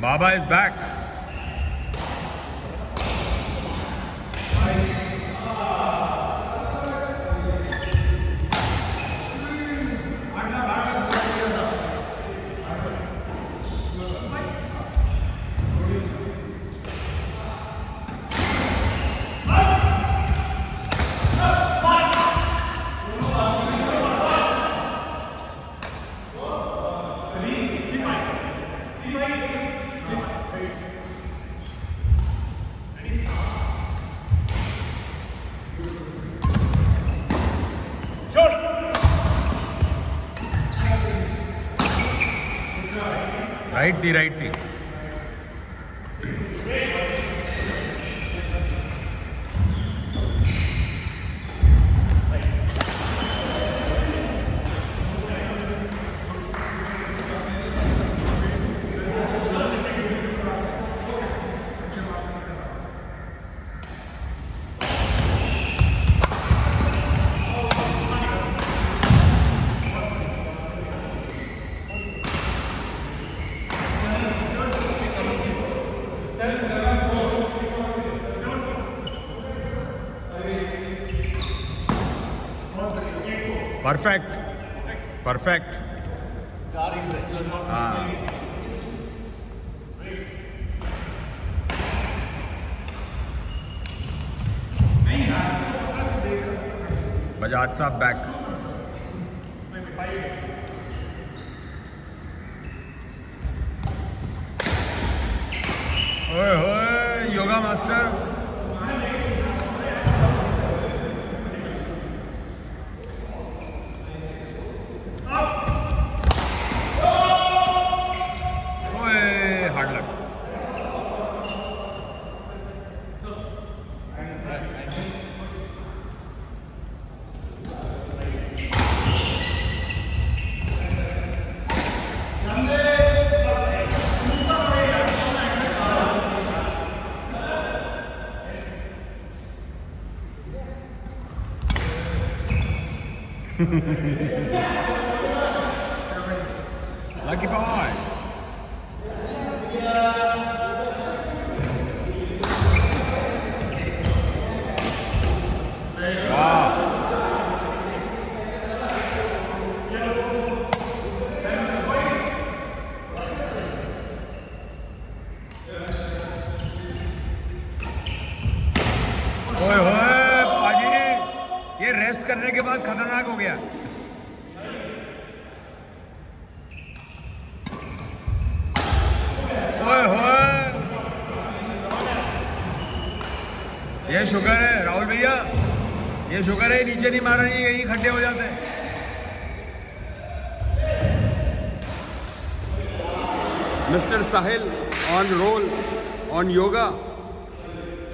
Baba is back. Right thing. Perfect. Bajaj Saab back. Oh, yoga master. Lucky boy. ये sugar है राहुल भैया, ये sugar है, नीचे नहीं मारा, नहीं यही खड्डे हो जाते हैं। Mister Sahil on roll, on yoga,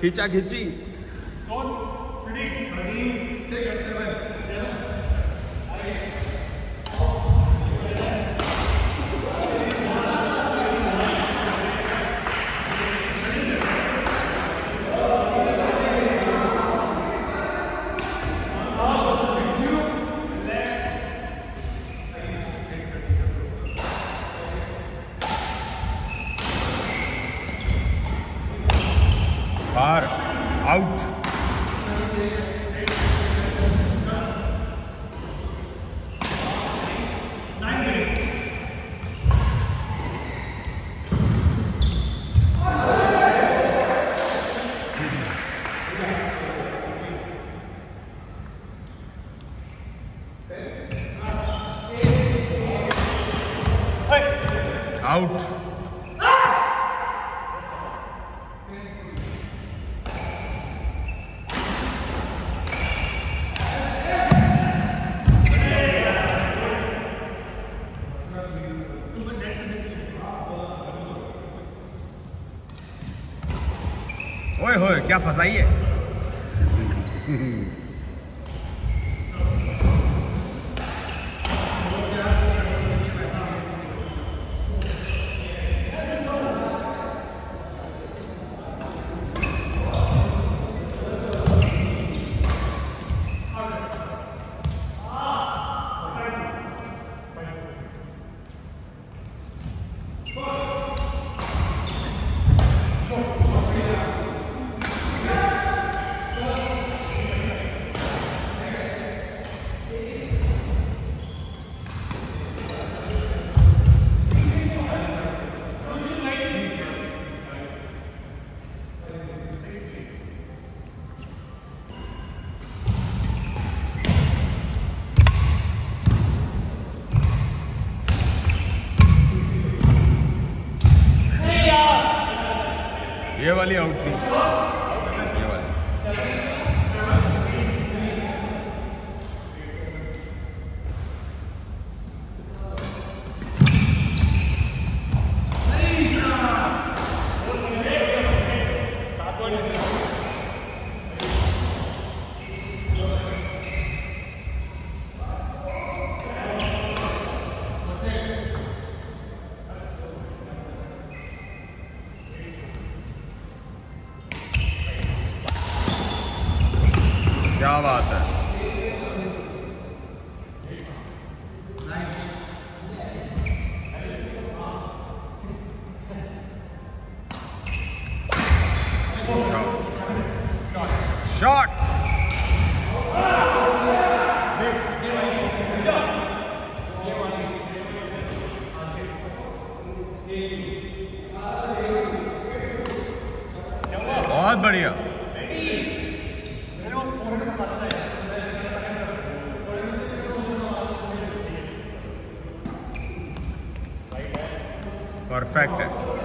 खींचा खींची। ओए क्या फसाई है। ये वाली आउट थी, ये वाली। क्या बात है, शॉट बहुत बढ़िया। परफेक्ट है।